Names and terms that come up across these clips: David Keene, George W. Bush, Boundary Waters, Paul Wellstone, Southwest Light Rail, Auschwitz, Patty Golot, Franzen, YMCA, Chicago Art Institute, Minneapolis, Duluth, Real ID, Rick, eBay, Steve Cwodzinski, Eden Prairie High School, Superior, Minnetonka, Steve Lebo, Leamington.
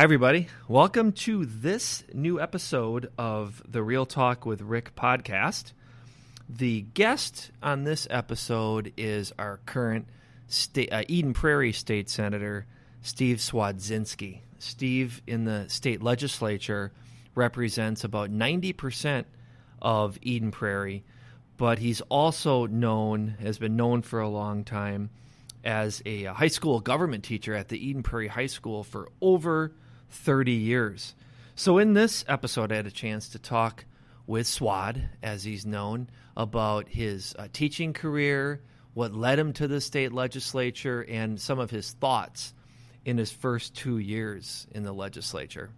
Hi, everybody. Welcome to this new episode of the Real Talk with Rick podcast. The guest on this episode is our current Eden Prairie State Senator, Steve Cwodzinski. Steve, in the state legislature, represents about 90% of Eden Prairie, but he's also known, has been known for a long time, as a high school government teacher at the Eden Prairie High School for over 30 years. So in this episode, I had a chance to talk with Swad, as he's known, about his teaching career, what led him to the state legislature, and some of his thoughts in his first 2 years in the legislature.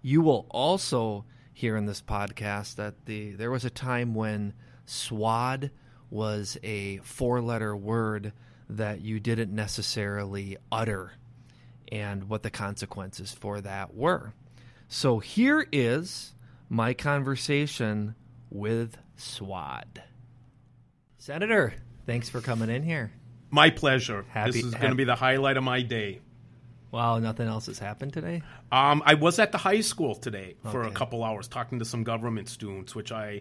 You will also hear in this podcast that there was a time when Swad was a four-letter word that you didn't necessarily utter, and what the consequences for that were. So here is my conversation with Swad. Senator, thanks for coming in here. My pleasure. This is going to be the highlight of my day. Wow, nothing else has happened today? I was at the high school today for a couple hours talking to some government students, which I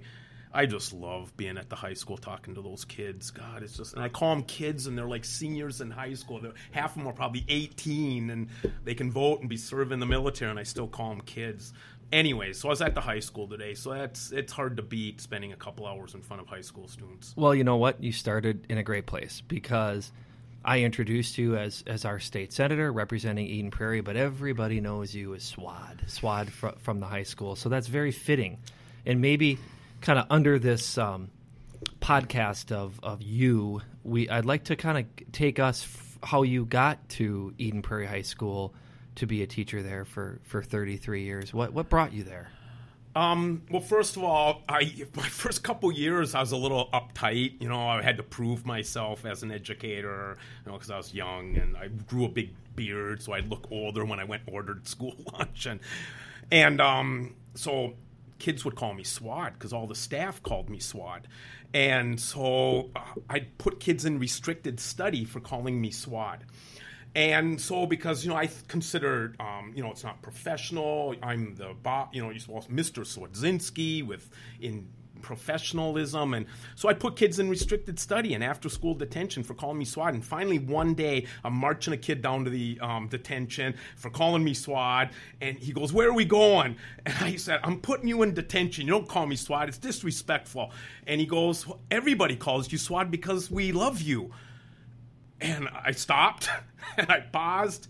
just love being at the high school talking to those kids. God, it's just, and I call them kids, and they're like seniors in high school. Half of them are probably 18, and they can vote and be serving in the military, and I still call them kids. Anyway, so I was at the high school today, so it's hard to beat spending a couple hours in front of high school students. Well, you know what? You started in a great place, because I introduced you as our state senator representing Eden Prairie, but everybody knows you as Swad from the high school, so that's very fitting. And maybe kind of under this podcast of you, I'd like to kind of take us how you got to Eden Prairie High School to be a teacher there for 33 years. What brought you there? Well, first of all, my first couple years, I was a little uptight. You know, I had to prove myself as an educator, you know, because I was young and I grew a big beard, so I'd look older when I went and ordered school lunch. So kids would call me Swad because all the staff called me Swad. And so I'd put kids in restricted study for calling me Swad. And so because, you know, I considered, you know, it's not professional. I'm the, you know, you're supposed to Mr. Cwodzinski in professionalism. And so I put kids in restricted study and after school detention for calling me Swad. And finally one day I'm marching a kid down to the detention for calling me Swad, and he goes, "Where are we going?" And I said, "I'm putting you in detention. You don't call me Swad. It's disrespectful." And he goes, "Everybody calls you Swad because we love you." And I stopped and I paused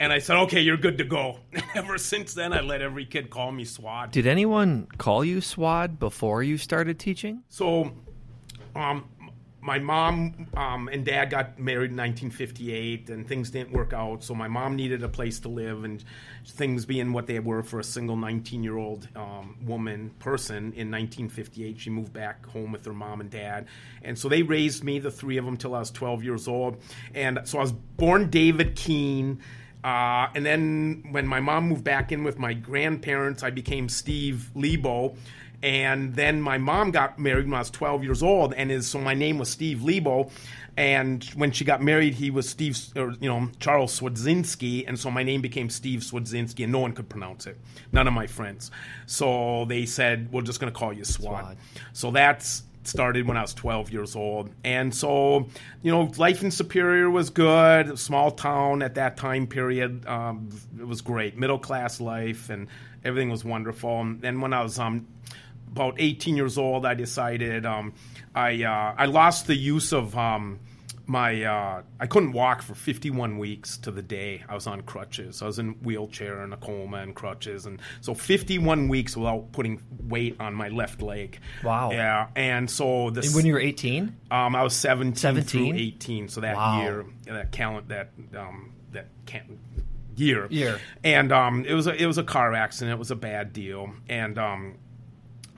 and I said, "Okay, you're good to go." Ever since then, I let every kid call me Swad. Did anyone call you Swad before you started teaching? So my mom and dad got married in 1958, and things didn't work out. So my mom needed a place to live, and things being what they were for a single 19-year-old person in 1958, she moved back home with her mom and dad. And so they raised me, the three of them, till I was 12 years old. And so I was born David Keene. And then when my mom moved back in with my grandparents, I became Steve Lebo. And then my mom got married when I was 12 years old. And so my name was Steve Lebo. And when she got married, he was Charles Cwodzinski. And so my name became Steve Cwodzinski, and no one could pronounce it. None of my friends. So they said, "We're just going to call you Swad." So that's started when I was 12 years old. And so, you know, life in Superior was good. Small town at that time period. It was great. Middle class life, and everything was wonderful. And then when I was about 18 years old, I decided I lost the use of I couldn't walk for 51 weeks to the day. I was on crutches. I was in a wheelchair and a coma and crutches. And so 51 weeks without putting weight on my left leg. Wow. Yeah. And so this. And when you were 18? I was 17 through 18. So that year, that year. Yeah. And it was a car accident. It was a bad deal.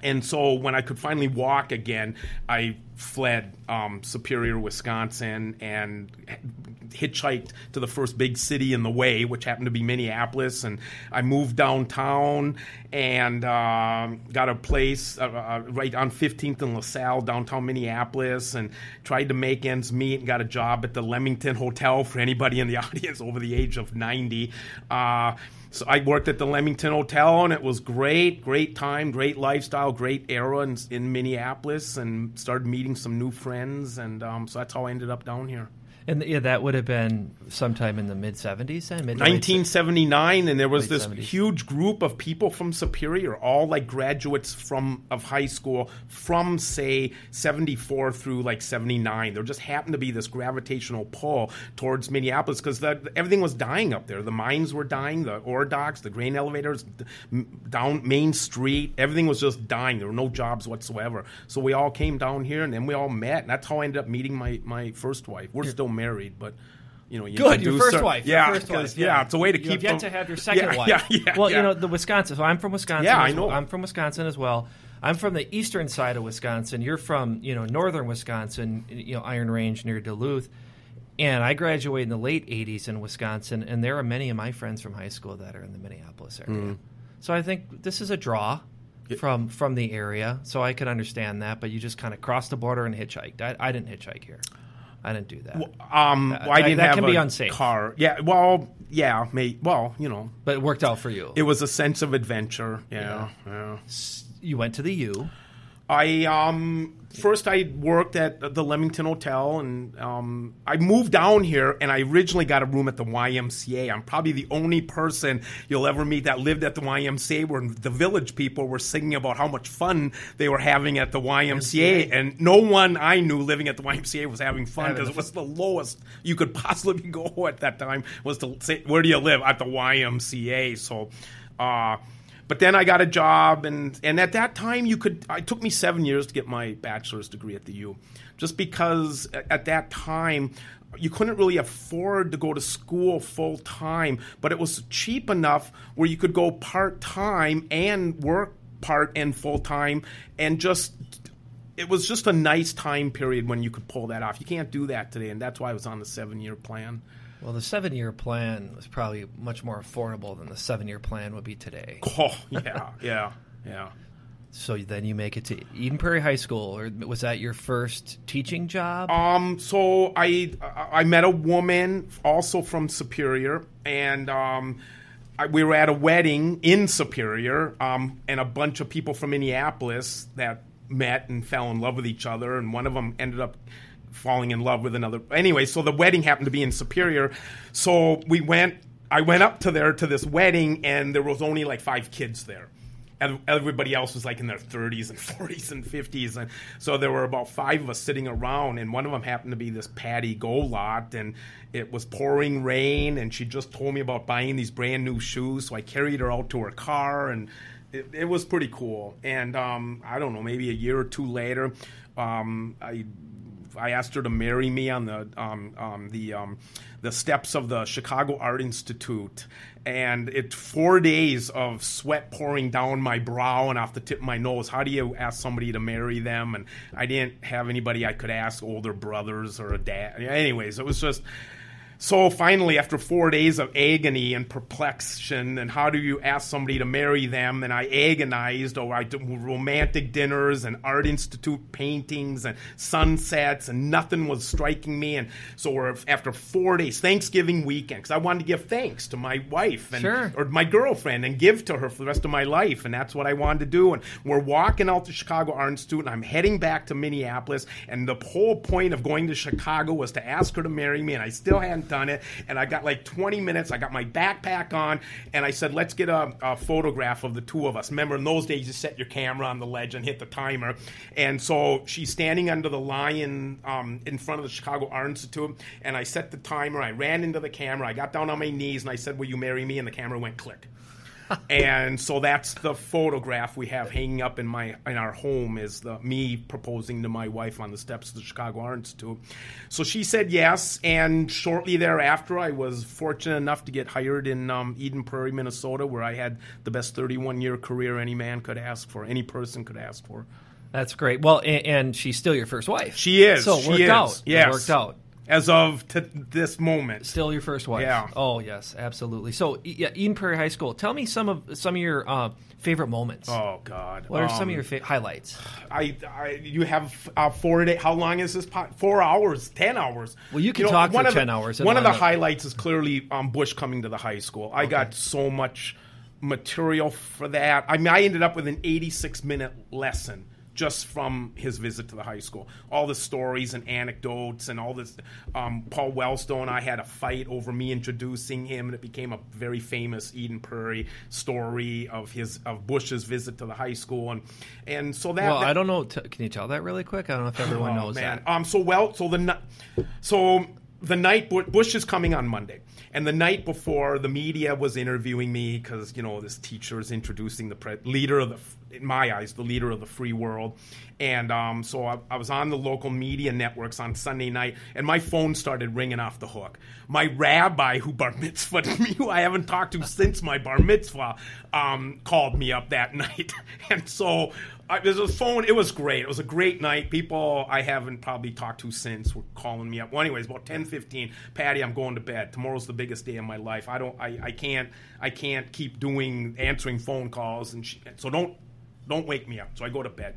And so when I could finally walk again, I fled Superior, Wisconsin, and hitchhiked to the first big city in the way, which happened to be Minneapolis. And I moved downtown and got a place right on 15th and LaSalle, downtown Minneapolis, and tried to make ends meet and got a job at the Leamington Hotel, for anybody in the audience over the age of 90. So I worked at the Leamington Hotel, and it was great, great time, great lifestyle, great era in Minneapolis, and started meeting some new friends, and so that's how I ended up down here. And yeah, that would have been sometime in the mid-'70s then? 1979, and there was this huge group of people from Superior, all like graduates of high school from, say, 74 through like 79. There just happened to be this gravitational pull towards Minneapolis because everything was dying up there. The mines were dying, the ore docks, the grain elevators, down Main Street. Everything was just dying. There were no jobs whatsoever. So we all came down here, and then we all met, and that's how I ended up meeting my first wife. We're still married, but you know, your first wife. It's a way to keep them. To have your second wife. You know, the Wisconsin. So I'm from Wisconsin. Yeah, I know. I'm from Wisconsin as well. I'm from the eastern side of Wisconsin. You're from northern Wisconsin. Iron Range near Duluth. And I graduated in the late '80s in Wisconsin, and there are many of my friends from high school that are in the Minneapolis area. Mm-hmm. So I think this is a draw from the area. So I could understand that, but you just kind of crossed the border and hitchhiked. I didn't hitchhike here. I didn't do that. I didn't have a unsafe car. Yeah, well, yeah, mate. Well, But it worked out for you. It was a sense of adventure. Yeah. You went to the U. First I worked at the Leamington Hotel, and I moved down here, and I originally got a room at the YMCA. I'm probably the only person you'll ever meet that lived at the YMCA, where the village people were singing about how much fun they were having at the YMCA. And no one I knew living at the YMCA was having fun, because it was the lowest you could possibly go at that time, was to say, where do you live? At the YMCA. So but then I got a job, and at that time it took me 7 years to get my bachelor's degree at the U, just because at that time you couldn't really afford to go to school full time, but it was cheap enough where you could go part time and work part and full time, and it was just a nice time period when you could pull that off. You can't do that today, and that's why I was on the 7-year plan. Well, the 7-year plan was probably much more affordable than the 7-year plan would be today. Oh, yeah. So then you make it to Eden Prairie High School, or was that your first teaching job? So I met a woman also from Superior, and we were at a wedding in Superior, and a bunch of people from Minneapolis that met and fell in love with each other, and one of them ended up falling in love with another. Anyway, so the wedding happened to be in Superior. So I went up to this wedding, and there was only like 5 kids there. And everybody else was like in their 30s and 40s and 50s. And so there were about 5 of us sitting around, and one of them happened to be this Patty Golot, and it was pouring rain, and she just told me about buying these brand new shoes. So I carried her out to her car, and it was pretty cool. And I don't know, maybe a year or 2 later, I asked her to marry me on the steps of the Chicago Art Institute, and it's 4 days of sweat pouring down my brow and off the tip of my nose. How do you ask somebody to marry them? And I didn't have anybody I could ask, older brothers or a dad. Anyways, it was just. So finally, after 4 days of agony and perplexion, and how do you ask somebody to marry them, and I agonized, I did romantic dinners and art institute paintings and sunsets, and nothing was striking me. And so after 4 days, Thanksgiving weekend, because I wanted to give thanks to my wife or my girlfriend and give to her for the rest of my life, and that's what I wanted to do. And we're walking out to Chicago Art Institute, and I'm heading back to Minneapolis, and the whole point of going to Chicago was to ask her to marry me, and I still hadn't done it. And I got like 20 minutes. I got my backpack on, and I said, let's get a photograph of the two of us. Remember, in those days, you set your camera on the ledge and hit the timer. And so she's standing under the lion in front of the Chicago Art Institute, and I set the timer. I ran into the camera. I got down on my knees, and I said, will you marry me? And the camera went click. And so that's the photograph we have hanging up in our home, is me proposing to my wife on the steps of the Chicago Art Institute. So she said yes, and shortly thereafter, I was fortunate enough to get hired in Eden Prairie, Minnesota, where I had the best 31-year career any person could ask for. That's great. Well, and she's still your first wife. She is. So it worked out. Yes. It worked out. as of to this moment. Still your first wife. Yeah. Oh, yes, absolutely. So, yeah, Eden Prairie High School. Tell me some of your favorite moments. Oh, God. What are some of your highlights? You have 4 days. How long is this? 4 hours, 10 hours. Well, you can talk for 10 hours. One of the highlights is clearly Bush coming to the high school. I got so much material for that. I mean, I ended up with an 86-minute lesson just from his visit to the high school. All the stories and anecdotes and all this. Paul Wellstone, I had a fight over me introducing him, and it became a very famous Eden Prairie story of Bush's visit to the high school. And so that. Well, I don't know. Can you tell that really quick? I don't know if everyone knows that. The night Bush is coming on Monday, and the night before, the media was interviewing me because this teacher is introducing the leader of in my eyes, the leader of the free world, and so I was on the local media networks on Sunday night, and my phone started ringing off the hook. My rabbi, who bar mitzvahed me, who I haven't talked to since my bar mitzvah, called me up that night, and so. There's a phone. It was great. It was a great night. People I haven't probably talked to since were calling me up. Well, anyways, about 10:15, Patty, I'm going to bed. Tomorrow's the biggest day of my life. I can't keep answering phone calls, and so don't wake me up. So I go to bed.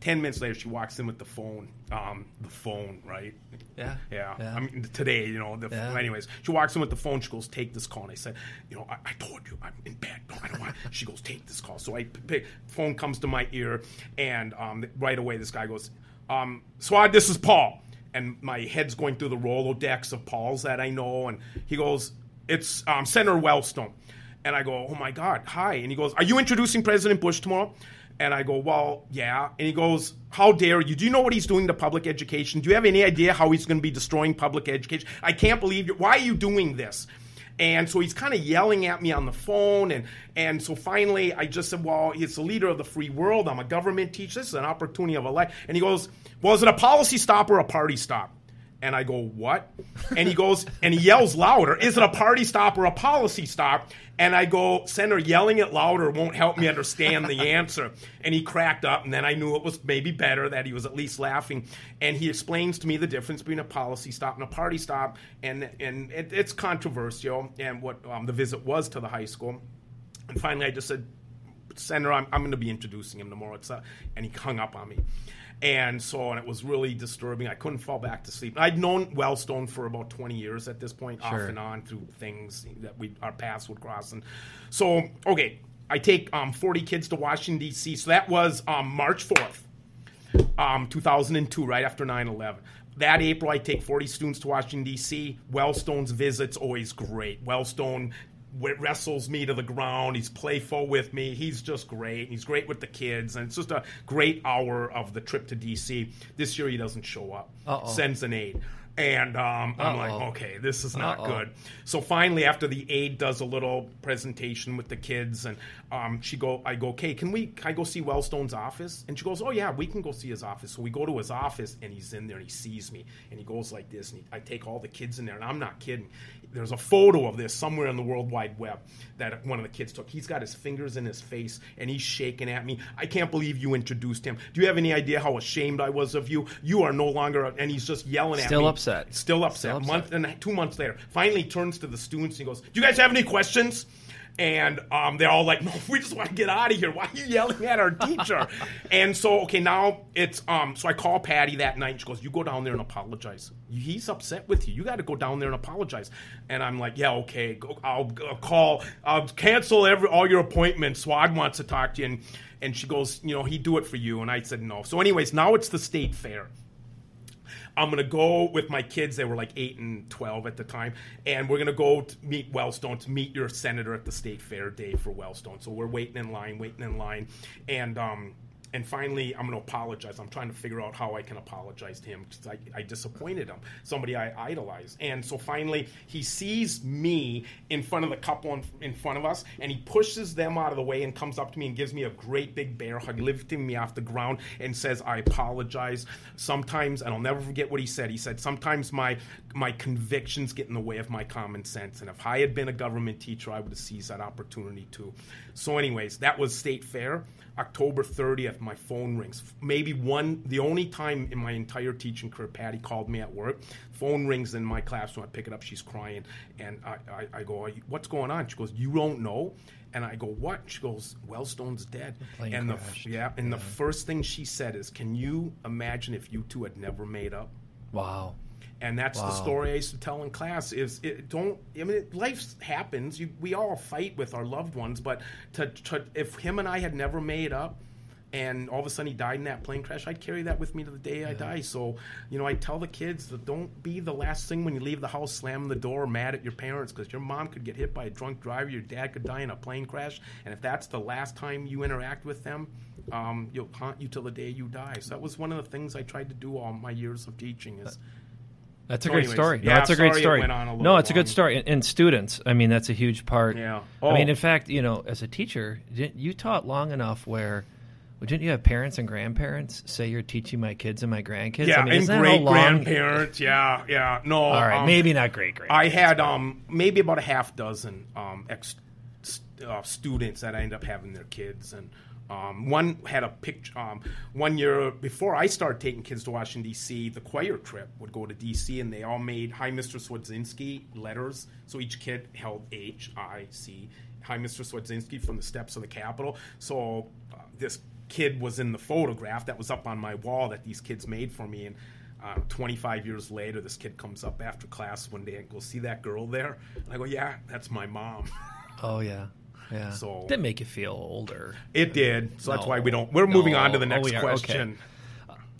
10 minutes later, she walks in with the phone. The phone, right? Yeah. I mean, today, Anyways, she walks in with the phone. She goes, "Take this call." And I said, I told you I'm in bed. No, I don't want it. She goes, "Take this call." So I pick. Phone comes to my ear, and right away, this guy goes, "Swad, this is Paul." And my head's going through the Rolodex of Pauls that I know, and he goes, "It's Senator Wellstone." And I go, "Oh my God, hi!" And he goes, "Are you introducing President Bush tomorrow?" And I go, "Well, yeah." And he goes, "How dare you? Do you know what he's doing to public education? Do you have any idea how he's going to be destroying public education? I can't believe you. Why are you doing this?" And so he's kind of yelling at me on the phone. And so finally I just said, "Well, he's the leader of the free world. I'm a government teacher. This is an opportunity of a life." And he goes, "Well, is it a policy stop or a party stop?" And I go, "What?" And he goes, and he yells louder, "Is it a party stop or a policy stop?" And I go, "Senator, yelling it louder won't help me understand the answer." And he cracked up, and then I knew it was maybe better that he was at least laughing. And he explains to me the difference between a policy stop and a party stop, and it's controversial, and what the visit was to the high school. And finally I just said, "Senator, I'm going to be introducing him tomorrow." And he hung up on me. And it was really disturbing. I couldn't fall back to sleep. I'd known Wellstone for about 20 years at this point, Off and on through things that our paths would cross. And so, I take 40 kids to Washington, D.C. So that was March 4th, 2002, right after 9/11. That April, I take 40 students to Washington, D.C. Wellstone's visit's always great. Wellstone wrestles me to the ground. He's playful with me. He's just great. He's great with the kids. And it's just a great hour of the trip to D.C. This year he doesn't show up. Uh-oh. Sends an aide. And I'm like, this is not good. So finally, after the aide does a little presentation with the kids, and I go, can I go see Wellstone's office? And she goes, "Oh yeah, we can go see his office." So we go to his office, and he's in there, and he sees me, and he goes like this, and I take all the kids in there, and I'm not kidding. There's a photo of this somewhere on the World Wide Web that one of the kids took. He's got his fingers in his face, and he's shaking at me. "I can't believe you introduced him. Do you have any idea how ashamed I was of you? You are no longer," and he's just yelling at me. Still upset. A month and 2 months later, finally turns to the students and he goes, "Do you guys have any questions?" And they're all like, "No, we just want to get out of here. Why are you yelling at our teacher?" And so, now it's so I call Patty that night. And she goes, "You go down there and apologize. He's upset with you. You got to go down there and apologize." And I'm like, "Yeah, okay. Go, I'll call. I'll cancel all your appointments. Swad wants to talk to you." And she goes, "He'd do it for you." And I said no. So anyways, now it's the state fair. I'm going to go with my kids. They were like 8 and 12 at the time. And we're going to go to meet Wellstone, to meet your senator at the state fair day for Wellstone. So we're waiting in line. And finally, I'm going to apologize. I'm trying to figure out how I can apologize to him because I disappointed him, somebody I idolized. And so finally, he sees me in front of the couple in front of us, and he pushes them out of the way and comes up to me and gives me a great big bear hug, lifting me off the ground, and says, "I apologize." Sometimes, and I'll never forget what he said. He said, "Sometimes my my convictions get in the way of my common sense. And if I had been a government teacher, I would have seized that opportunity too. So anyways, that was State Fair. October 30th, my phone rings. Maybe the only time in my entire teaching career, Patty called me at work. Phone rings in my classroom. I pick it up. She's crying. And I go, what's going on? She goes, you don't know? And I go, what? She goes, Wellstone's dead. And the first thing she said is, can you imagine if you two had never made up? Wow. And that's the story I used to tell in class is life happens. We all fight with our loved ones, but if him and I had never made up and all of a sudden he died in that plane crash, I'd carry that with me to the day I die. So, I tell the kids that don't be the last thing when you leave the house, slamming the door, mad at your parents, because your mom could get hit by a drunk driver, your dad could die in a plane crash. And if that's the last time you interact with them, you'll haunt you till the day you die. So that was one of the things I tried to do all my years of teaching is... That's a great story. Yeah, that's a great story. No, it's a good story. And students, I mean, that's a huge part. Yeah. I mean, in fact, as a teacher, you taught long enough where, didn't you have parents and grandparents say you're teaching my kids and my grandkids? Yeah, I mean, and great-grandparents. Yeah, yeah. No. All right, maybe not great-grandparents. I had maybe about a half dozen students that I ended up having their kids and. One had a picture. 1 year before I started taking kids to Washington, D.C., the choir trip would go to D.C., and they all made Hi, Mr. Cwodzinski letters. So each kid held H-I-C, Hi, Mr. Cwodzinski, from the steps of the Capitol. So this kid was in the photograph that was up on my wall that these kids made for me. And 25 years later, this kid comes up after class one day and goes, see that girl there? And I go, yeah, that's my mom. Oh, yeah. Yeah. So that make you feel older. It did. So that's why we don't. We're moving on to the next question.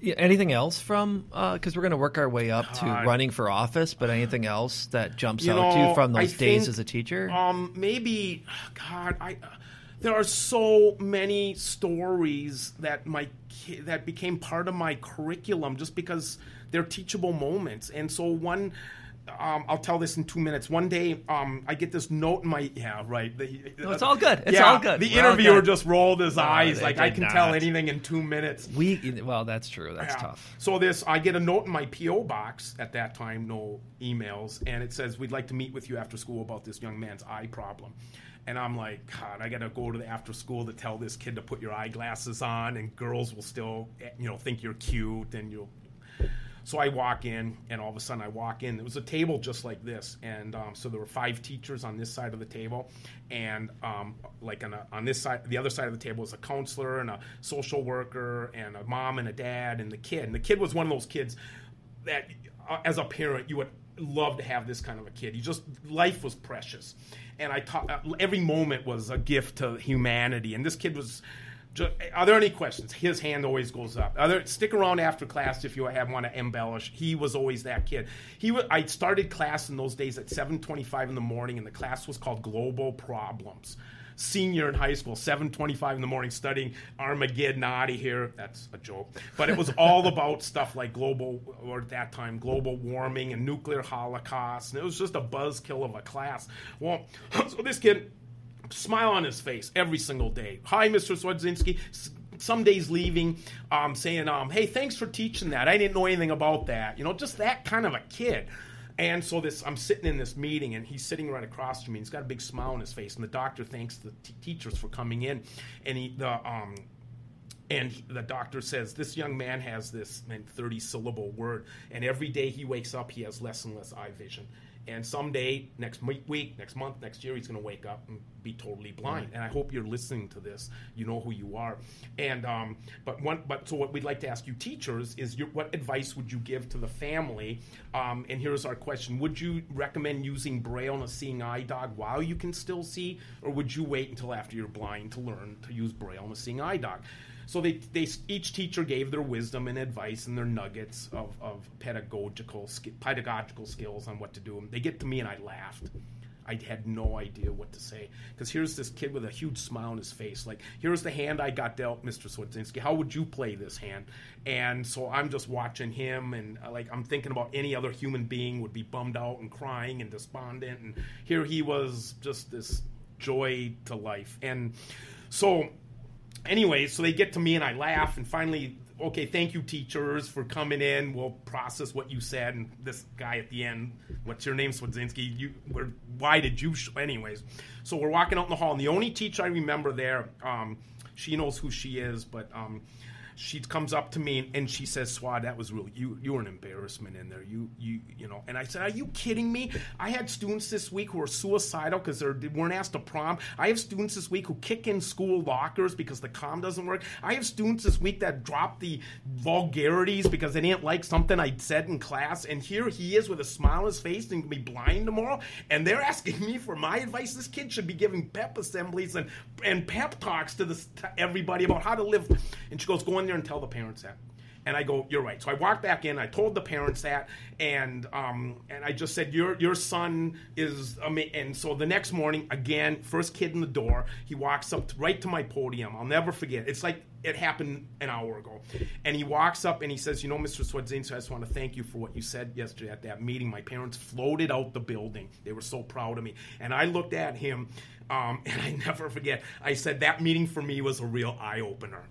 Okay. Anything else from? Because we're going to work our way up to running for office. But anything else that jumps out to you from those days as a teacher? Maybe. God, there are so many stories that that became part of my curriculum just because they're teachable moments. And so one. I'll tell this in 2 minutes. One day, I get this note in my... Yeah, right. No, it's all good. It's all good. The interviewer just rolled his eyes. Like, I can tell anything in 2 minutes. Well, that's true. That's tough. So I get a note in my P.O. box at that time, no emails, and it says, we'd like to meet with you after school about this young man's eye problem. And I'm like, God, I got to go to the after school to tell this kid to put your eyeglasses on, and girls will still, think you're cute, and you'll... So I walk in, and all of a sudden I walk in. There was a table just like this, and so there were 5 teachers on this side of the table, and on this side, the other side of the table was a counselor and a social worker and a mom and a dad and the kid. And the kid was one of those kids that, as a parent, you would love to have this kind of a kid. Life was precious, and every moment was a gift to humanity. And this kid was. Are there any questions? His hand always goes up. Stick around after class if you want to embellish. He was always that kid. I started class in those days at 7:25 in the morning, and the class was called Global Problems. Senior in high school, 7:25 in the morning, studying Armageddon out of here. That's a joke. But it was all about stuff like global warming and nuclear holocaust. And it was just a buzzkill of a class. Well, so this kid... Smile on his face every single day. Hi, Mr. Cwodzinski. Some days leaving, saying, hey, thanks for teaching that. I didn't know anything about that. Just that kind of a kid. And so I'm sitting in this meeting, and he's sitting right across from me. He's got a big smile on his face, and the doctor thanks the teachers for coming in. And the doctor says, this young man has this 30-syllable word, and every day he wakes up, he has less and less eye vision. And someday, next week, next month, next year, he's going to wake up and be totally blind. And I hope you're listening to this. You know who you are. And so what we'd like to ask you, teachers, is what advice would you give to the family? And here's our question: would you recommend using Braille on a seeing eye dog while you can still see, or would you wait until after you're blind to learn to use Braille on a seeing eye dog? So each teacher gave their wisdom and advice and their nuggets of pedagogical skills on what to do. And they get to me, and I laughed. I had no idea what to say. Because here's this kid with a huge smile on his face. Like, here's the hand I got dealt, Mr. Cwodzinski. How would you play this hand? And so I'm just watching him, and I'm thinking about any other human being would be bummed out and crying and despondent. And here he was, just this joy to life. And so... Anyway, so they get to me, and I laugh, and finally okay, thank you, teachers, for coming in. We'll process what you said. And this guy at the end, what's your name, Cwodzinski? Why did you anyways? So we're walking out in the hall, and the only teacher I remember there, she knows who she is, but she comes up to me and she says, "Swad, that was really you were an embarrassment in there. You know." And I said, "Are you kidding me? I had students this week who are suicidal because they weren't asked to prom. I have students this week who kick in school lockers because the comm doesn't work. I have students this week that drop the vulgarities because they didn't like something I said in class. And here he is with a smile on his face and can be blind tomorrow. And they're asking me for my advice. This kid should be giving pep assemblies and pep talks to everybody about how to live." And she goes, "Go in there and tell the parents that." And I go, "You're right." So I walked back in, I told the parents that, and I just said, your son is amazing. And so the next morning, again, first kid in the door, he walks up right to my podium. I'll never forget. It's like it happened an hour ago. And he walks up and he says, "You know, Mr. Cwodzinski, I just want to thank you for what you said yesterday at that meeting. My parents floated out the building. They were so proud of me." And I looked at him, and I never forget. I said, "That meeting for me was a real eye-opener."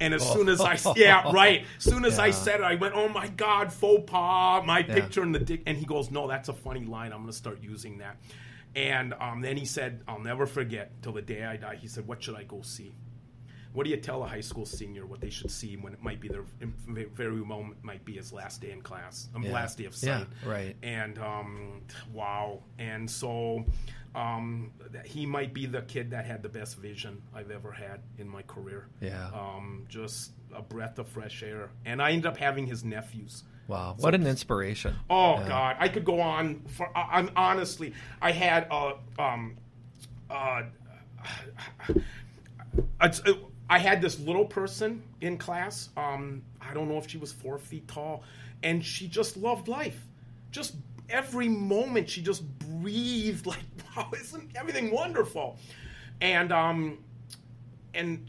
And as soon as I, yeah, right. As soon as I said it, I went, "Oh my God, faux pas, my picture in the dick." And he goes, "No, that's a funny line. I'm going to start using that." And then he said, "I'll never forget till the day I die." He said, "What should I go see? What do you tell a high school senior what they should see when it might be their very moment might be his last day in class, last day of sight?" Yeah, right. And wow. And so he might be the kid that had the best vision I've ever had in my career. Yeah. Just a breath of fresh air. And I ended up having his nephews. Wow, what an inspiration. Oh, yeah. God. I could go on for – I'm honestly – I had I had this little person in class. I don't know if she was 4 feet tall, and she just loved life. Just every moment, she just breathed like, "Wow, isn't everything wonderful?" And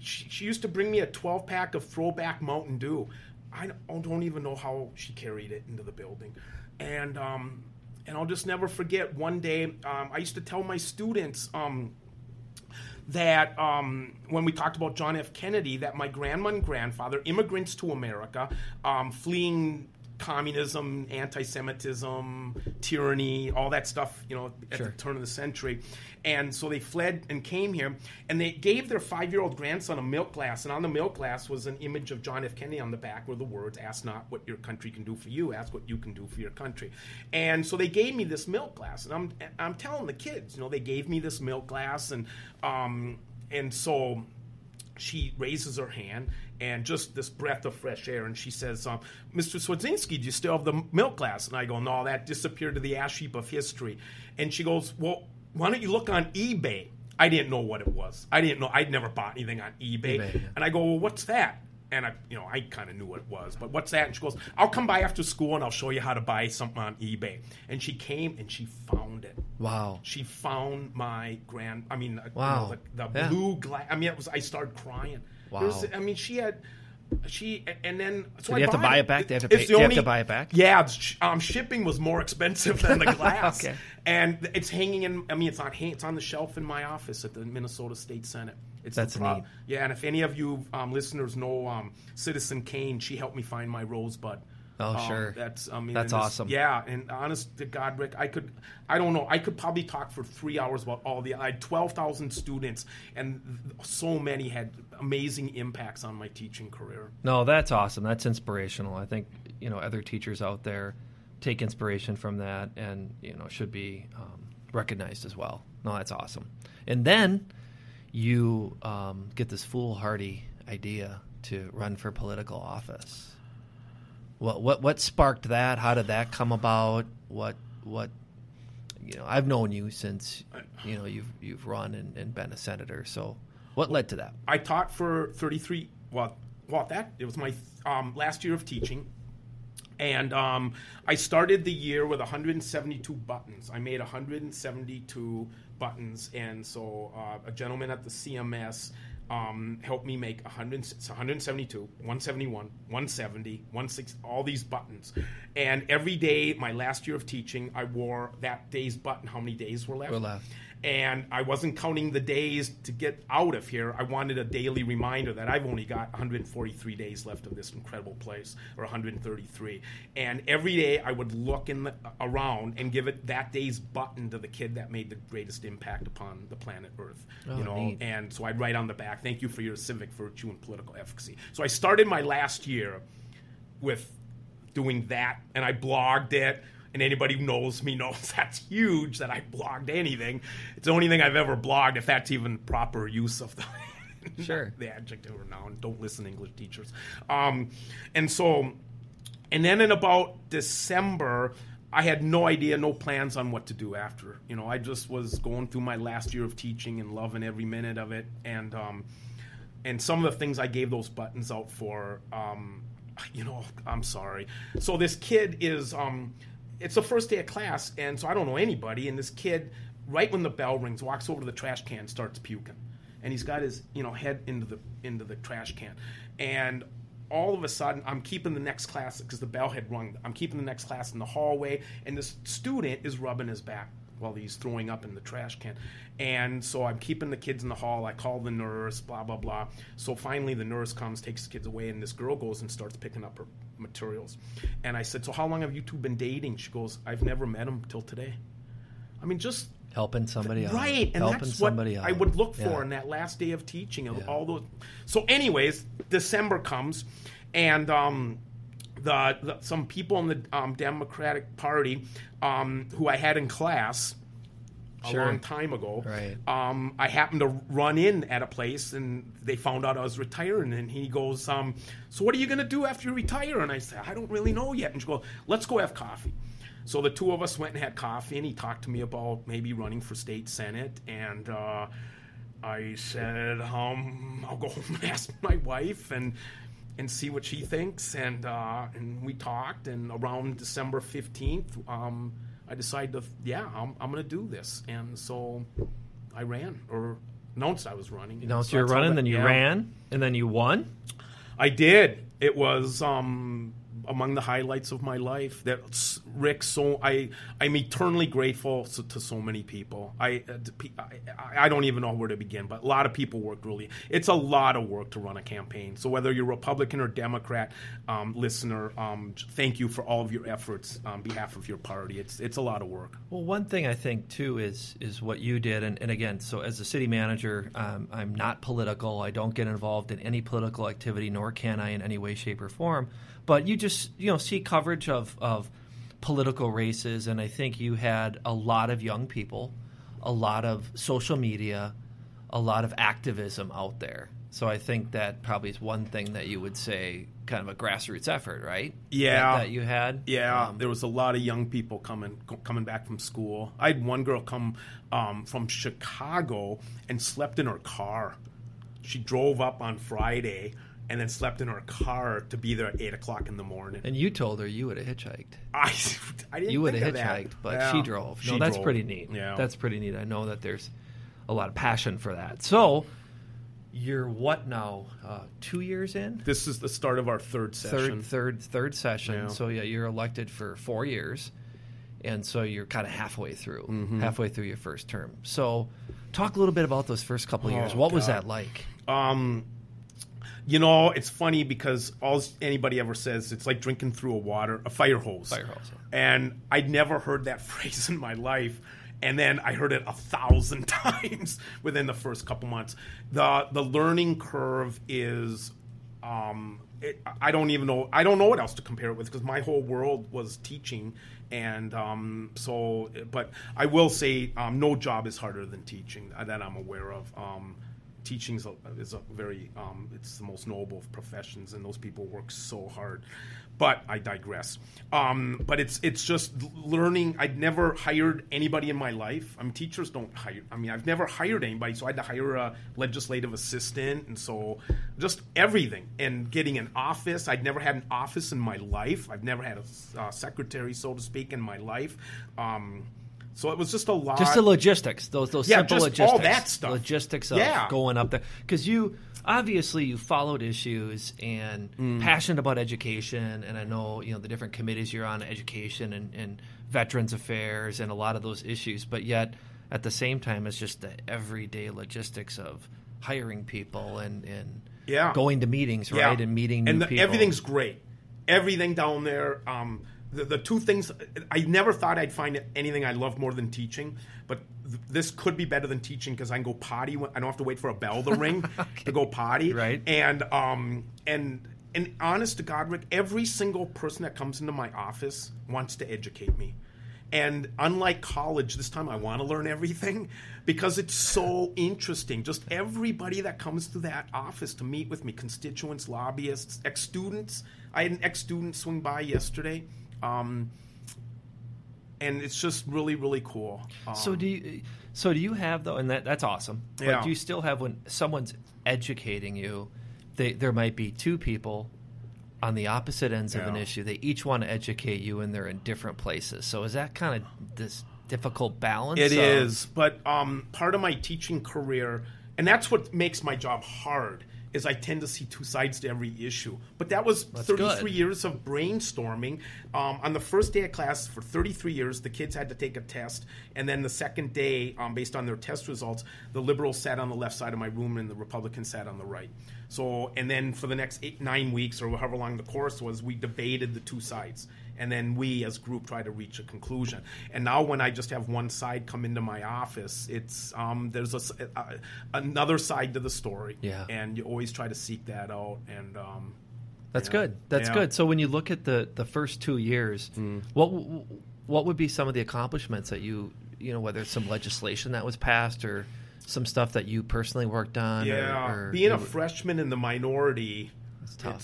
she used to bring me a 12-pack of throwback Mountain Dew. I don't even know how she carried it into the building, and I'll just never forget. One day, I used to tell my students. That when we talked about John F. Kennedy, that my grandma and grandfather, immigrants to America, fleeing communism, anti-Semitism, tyranny, all that stuff, you know, at the turn of the century. And so they fled and came here, and they gave their 5-year-old grandson a milk glass, and on the milk glass was an image of John F. Kennedy on the back were the words, "Ask not what your country can do for you, ask what you can do for your country." And so they gave me this milk glass, and I'm telling the kids, you know, they gave me this milk glass, and so she raises her hand, and just this breath of fresh air. And she says, "Mr. Cwodzinski, do you still have the milk glass?" And I go, "No, that disappeared to the ash heap of history." And she goes, "Well, why don't you look on eBay?" I didn't know what it was. I didn't know. I'd never bought anything on eBay. And I go, "Well, what's that?" And I kind of knew what it was, but "What's that?" And she goes, "I'll come by after school and I'll show you how to buy something on eBay." And she came and she found it. Wow. She found my wow. The blue glass. I mean, I started crying. Wow. So you have to buy it back? They have to pay. You have to buy it back? Yeah. Shipping was more expensive than the glass. Okay. And it's hanging in. I mean, it's not hanging. It's on the shelf in my office at the Minnesota State Senate. That's neat. Yeah, and if any of you listeners know Citizen Kane, she helped me find my rosebud. Oh, sure. That's awesome. Yeah, and honest to God, Rick, I don't know. I could probably talk for 3 hours about I had 12,000 students, and so many had amazing impacts on my teaching career. No, that's awesome. That's inspirational. I think, you know, other teachers out there take inspiration from that and, you know, should be recognized as well. No, that's awesome. And then you get this foolhardy idea to run for political office. What sparked that? How did that come about? What you know, I've known you since, you know, you've run and been a senator. So what led to that? I taught for 33 it was my last year of teaching. And I started the year with 172 buttons. I made 172 buttons. And so a gentleman at the CMS helped me make 172, 171, 170, 160, all these buttons. And every day, my last year of teaching, I wore that day's button, how many days were left. And I wasn't counting the days to get out of here. I wanted a daily reminder that I've only got 143 days left of this incredible place, or 133. And every day I would look around and give it that day's button to the kid that made the greatest impact upon the planet Earth. Oh, you know, neat. And so I'd write on the back, "Thank you for your civic virtue and political efficacy." So I started my last year with doing that, and I blogged it. And anybody who knows me knows that's huge that I blogged anything. It's the only thing I've ever blogged, if that's even proper use of the, sure. the adjective or noun. Don't listen, English teachers. And then in about December, I had no idea, no plans on what to do after. You know, I just was going through my last year of teaching and loving every minute of it. And some of the things I gave those buttons out for, you know, I'm sorry. So this kid is... it's the first day of class, and so I don't know anybody, and this kid, right when the bell rings, walks over to the trash can, starts puking. And he's got his, you know, head into the trash can. And all of a sudden, I'm keeping the next class, because the bell had rung, I'm keeping the next class in the hallway, and this student is rubbing his back while he's throwing up in the trash can. And so I'm keeping the kids in the hall. I call the nurse, blah, blah, blah. So finally the nurse comes, takes the kids away, and this girl goes and starts picking up her materials. And I said, "So how long have you two been dating?" She goes, "I've never met him till today." I mean, just... helping somebody out. Right, and that's what I would look for in that last day of teaching. And all those. So anyways, December comes, and... some people in the Democratic Party who I had in class a long time ago, I happened to run in at a place, and they found out I was retiring. And he goes, "So what are you going to do after you retire?" And I said, "I don't really know yet." And she goes, "Let's go have coffee." So the two of us went and had coffee, and he talked to me about maybe running for state senate. And I said, "I'll go home and ask my wife and see what she thinks," and we talked, and around December 15th, I decided, I'm going to do this, and so I ran, or announced I was running. You were running, then you ran, and then you won? I did. It was among the highlights of my life. I'm eternally grateful to so many people. I don't even know where to begin, but a lot of people worked really. It's a lot of work to run a campaign. So whether you're Republican or Democrat, listener, thank you for all of your efforts on behalf of your party. It's a lot of work. Well, one thing I think too is what you did, and again, so as a city manager, I'm not political. I don't get involved in any political activity, nor can I in any way, shape, or form. But you just, you know, see coverage of political races, and I think you had a lot of young people, a lot of social media, a lot of activism out there. So I think that probably is one thing that you would say, kind of a grassroots effort, right? Yeah. That you had? Yeah. There was a lot of young people coming back from school. I had one girl come from Chicago and slept in her car. She drove up on Friday and then slept in her car to be there at 8 o'clock in the morning. And you told her you would have hitchhiked. I didn't. You would have hitchhiked, but she drove. No, that's pretty neat. Yeah. That's pretty neat. I know that there's a lot of passion for that. So you're what now, 2 years in? This is the start of our third session. Third session. Yeah. So, you're elected for 4 years, and so you're kind of halfway through your first term. So talk a little bit about those first couple of years. What was that like? You know, it's funny because all anybody ever says, it's like drinking through a fire hose. And I'd never heard that phrase in my life. And then I heard it 1,000 times within the first couple months. The learning curve is, I don't know what else to compare it with, because my whole world was teaching. And but I will say no job is harder than teaching that I'm aware of. Teaching is a very, it's the most noble of professions, and those people work so hard. But I digress. But it's just learning. I'd never hired anybody in my life. I mean, teachers don't hire. I mean, I've never hired anybody, so I had to hire a legislative assistant, and so just everything. And getting an office. I'd never had an office in my life. I've never had a secretary, so to speak, in my life. So it was just a lot. Just the logistics, those simple logistics. Yeah, just all that stuff. Logistics of going up there. Because you, obviously, you followed issues and passionate about education. And I know, you know, the different committees you're on, education and Veterans Affairs and a lot of those issues. But yet, at the same time, it's just the everyday logistics of hiring people and going to meetings, right? And meeting new people. Everything's great. Everything down there. The two things, I never thought I'd find anything I love more than teaching, but this could be better than teaching because I can go potty. I don't have to wait for a bell to ring to go potty. Right. And honest to God, Rick, every single person that comes into my office wants to educate me. And unlike college, this time I want to learn everything because it's so interesting. Just everybody that comes to that office to meet with me, constituents, lobbyists, ex-students. I had an ex-student swing by yesterday. And it's just really, really cool. So do you have though, and that's awesome. But do you still have, when someone's educating you, there might be two people on the opposite ends of an issue. They each want to educate you, and they're in different places. So is that kind of this difficult balance? It is, but part of my teaching career, and that's what makes my job hard, is I tend to see two sides to every issue. But that was 33 years of brainstorming. On the first day of class, for 33 years, the kids had to take a test. And then the second day, based on their test results, the Liberals sat on the left side of my room and the Republicans sat on the right. So, and then for the next 8-9 weeks, or however long the course was, we debated the two sides. And then we, as a group, try to reach a conclusion. And now when I just have one side come into my office, it's there's another side to the story. Yeah. And you always try to seek that out. And that's good. That's good. So when you look at the first 2 years, what would be some of the accomplishments that you know, whether it's some legislation that was passed or some stuff that you personally worked on? Yeah. Or being a freshman in the minority,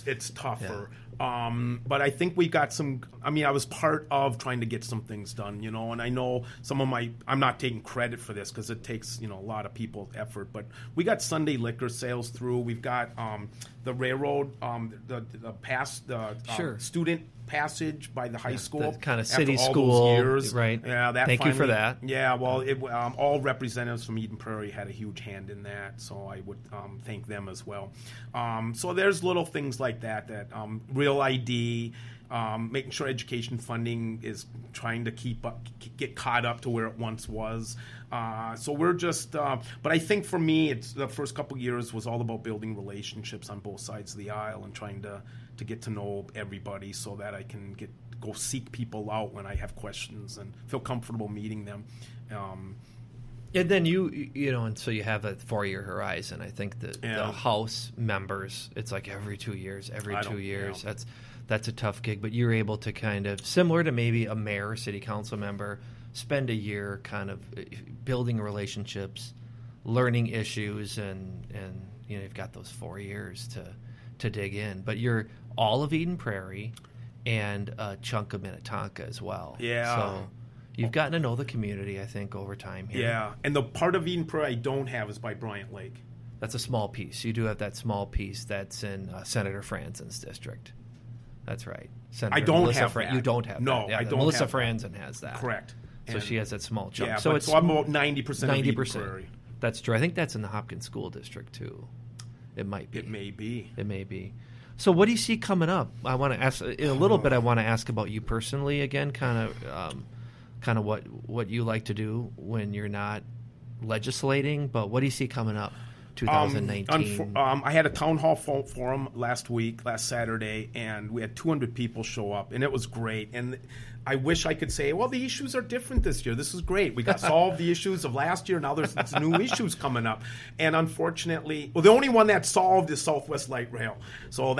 it's tougher. Yeah. But I think we got I was part of trying to get some things done, you know, and I know I'm not taking credit for this because it takes, you know, a lot of people's effort, but we got Sunday liquor sales through. We've got the railroad, student passage by the high school. The kind of city school. Years. Right. Yeah, Thank you for that. Yeah, well, all representatives from Eden Prairie had a huge hand in that, so I would thank them as well. So there's little things like that Real ID, making sure education funding is trying to keep up, get caught up to where it once was. So we're just, but I think for me, it's the first couple of years was all about building relationships on both sides of the aisle and trying to get to know everybody so that I can go seek people out when I have questions and feel comfortable meeting them. And then you know, and so you have a 4-year horizon. I think the House members, it's like every two years. Yeah. That's a tough gig, but you're able to kind of, similar to maybe a mayor or city council member, spend a year kind of building relationships, learning issues, and you know, you've got those 4 years to dig in. But you're all of Eden Prairie and a chunk of Minnetonka as well. Yeah. So you've gotten to know the community, I think, over time here. Yeah, and the part of Eden Prairie I don't have is by Bryant Lake. That's a small piece. You do have that small piece that's in Senator Franzen's district. That's right. Senator I don't Melissa have that. You don't have no, that. Yeah, I don't Melissa have Franzen that. Has that. Correct. So and she has that small chunk. Yeah, so I'm about 90% of Eden Prairie. That's true. I think that's in the Hopkins School District, too. It might be. It may be. So what do you see coming up? I want to ask in a little bit. I want to ask about you personally again, kind of what you like to do when you're not legislating, but what do you see coming up 2019? I had a town hall forum last Saturday, and we had 200 people show up, and it was great. And I wish I could say, well, the issues are different this year. This is great. We got solved the issues of last year. Now there's new issues coming up. And unfortunately, well, the only one that's solved is Southwest Light Rail. So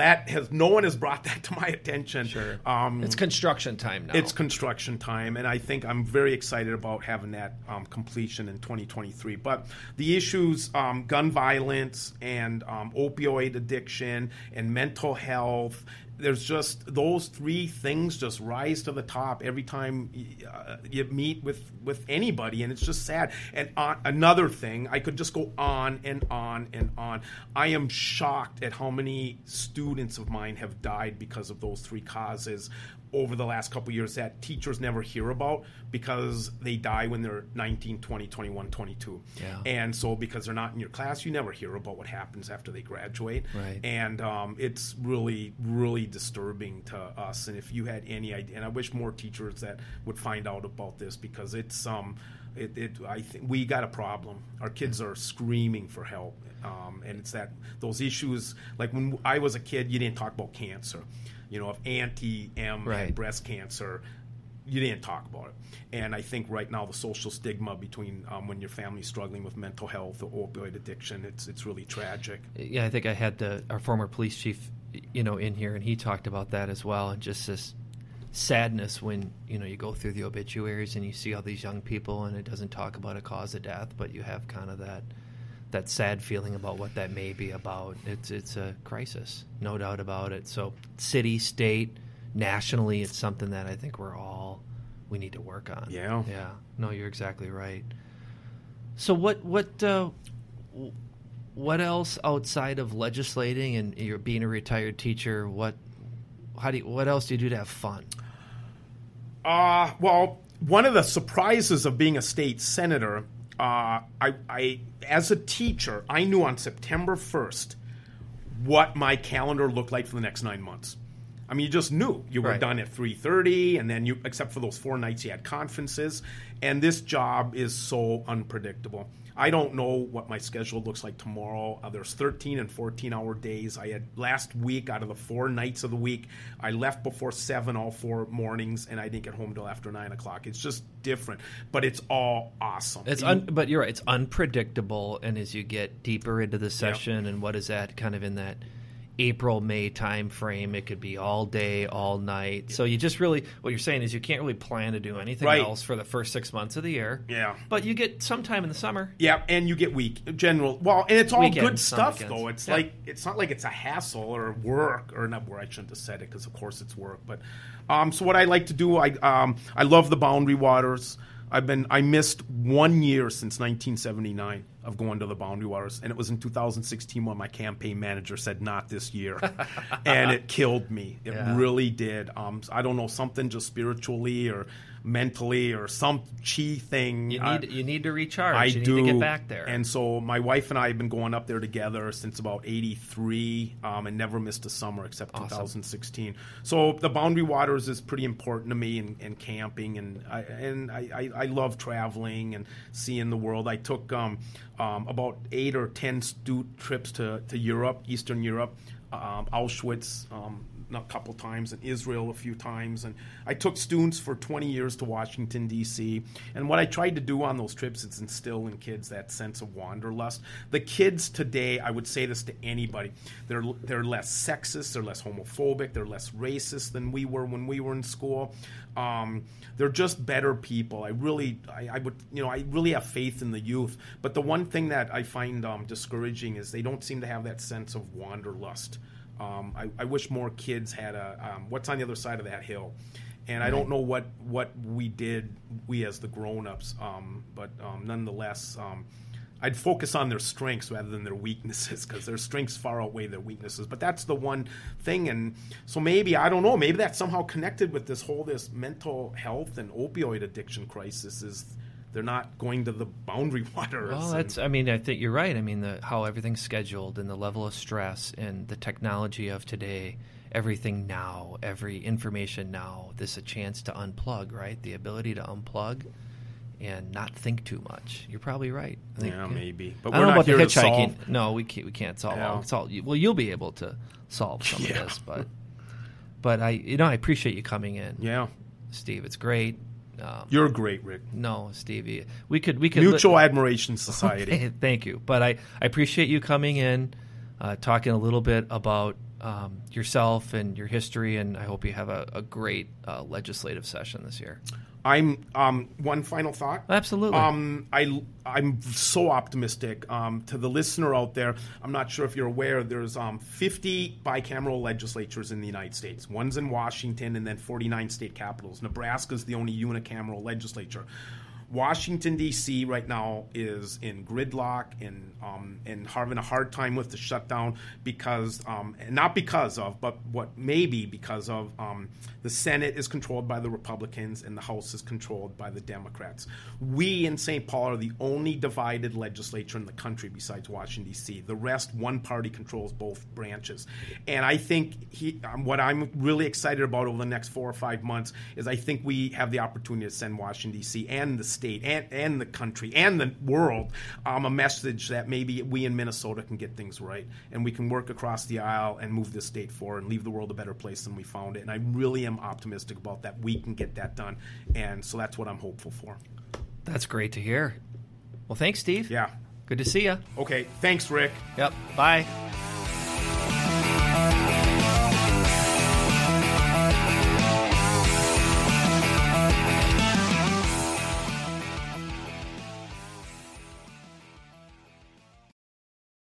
no one has brought that to my attention. Sure. It's construction time now. It's construction time. And I think I'm very excited about having that completion in 2023. But the issues, gun violence and opioid addiction and mental health, there's just those three things just rise to the top every time you meet with anybody, and it's just sad. And another thing, I could just go on and on and on. I am shocked at how many students of mine have died because of those three causes. over the last couple of years that teachers never hear about because they die when they're 19, 20, 21, 22. Yeah. And so because they're not in your class, you never hear about what happens after they graduate. Right. And it's really, really disturbing to us. And if you had any idea, and I wish more teachers that would find out about this, because it's I think we got a problem. Our kids are screaming for help. And it's that those issues, like when I was a kid, you didn't talk about cancer. You know, if Auntie M had breast cancer, you didn't talk about it. And I think right now the social stigma between when your family's struggling with mental health or opioid addiction, it's really tragic. Yeah, I think I had our former police chief, you know, in here, and he talked about that as well, and just this sadness when, you know, you go through the obituaries and you see all these young people, and it doesn't talk about a cause of death, but you have kind of that sad feeling about what that may be about. It's a crisis, no doubt about it. So city, state, nationally, it's something that I think we need to work on. Yeah. Yeah. No, you're exactly right. So what else outside of legislating and you're being a retired teacher, what else do you do to have fun? Well, one of the surprises of being a state senator, I as a teacher, I knew on September 1st what my calendar looked like for the next 9 months. I mean, you just knew. You were done at 3:30, and then except for those 4 nights, you had conferences. And this job is so unpredictable. I don't know what my schedule looks like tomorrow. There's 13 and 14-hour days. I had last week, out of the 4 nights of the week, I left before 7 all 4 mornings, and I didn't get home till after 9 o'clock. It's just different, but it's all awesome. But you're right. It's unpredictable, and as you get deeper into the session, and what is that kind of in that April, May time frame, it could be all day, all night. So you just really, what you're saying is you can't really plan to do anything else for the first 6 months of the year. Yeah. But you get sometime in the summer. Yeah, and you get and it's all weekends, good stuff though. It's like, it's not like it's a hassle or work or not where I shouldn't have said it, because of course it's work. But so what I like to do, I love the Boundary Waters. I missed 1 year since 1979 of going to the Boundary Waters, and it was in 2016 when my campaign manager said, "Not this year," and it killed me. It really did. I don't know, something just spiritually or mentally or some chi thing. You need to recharge. I need to get back there. And so my wife and I have been going up there together since about 83, and never missed a summer except 2016. So the Boundary Waters is pretty important to me, and camping, and I love traveling and seeing the world. I took about 8 or 10 student trips to Europe, Eastern Europe, Auschwitz, a couple times, and Israel a few times. And I took students for 20 years to Washington, D.C. And what I tried to do on those trips is instill in kids that sense of wanderlust. The kids today, I would say this to anybody, they're less sexist, they're less homophobic, they're less racist than we were when we were in school. They're just better people. I really have faith in the youth. But the one thing that I find discouraging is they don't seem to have that sense of wanderlust. I wish more kids had a what's on the other side of that hill, and I don't know what we as the grown-ups, but nonetheless, I'd focus on their strengths rather than their weaknesses, because their strengths far outweigh their weaknesses. But that's the one thing, and so maybe, I don't know, maybe that's somehow connected with this mental health and opioid addiction crisis is they're not going to the Boundary Waters. Well, I think you're right. I mean, how everything's scheduled and the level of stress and the technology of today, everything now, every information now, this is a chance to unplug, right? The ability to unplug and not think too much. You're probably right. I think, maybe. But I don't know about the hitchhiking. No, we can't solve all. It's all. Well, you'll be able to solve some of this, but I appreciate you coming in. Yeah, Steve, it's great. You're great, Rick. No, Stevie. We could Mutual Admiration Society. Thank you. But I appreciate you coming in, talking a little bit about yourself and your history, and I hope you have a great legislative session this year. I'm one final thought. Absolutely. I'm so optimistic. To the listener out there, I'm not sure if you're aware, there's 50 bicameral legislatures in the United States. One's in Washington, and then 49 state capitals. Nebraska's the only unicameral legislature. Washington, D.C. right now is in gridlock and having a hard time with the shutdown because, not because of, but what maybe because of, the Senate is controlled by the Republicans and the House is controlled by the Democrats. We in St. Paul are the only divided legislature in the country besides Washington, D.C. The rest, one party controls both branches. And I think what I'm really excited about over the next 4 or 5 months is I think we have the opportunity to send Washington, D.C. and the state and the country and the world a message that maybe we in Minnesota can get things right and we can work across the aisle and move this state forward and leave the world a better place than we found it. And I really am optimistic about that. We can get that done. And so that's what I'm hopeful for. That's great to hear. Well, thanks, Steve. Yeah. Good to see you. Okay. Thanks, Rick. Yep. Bye.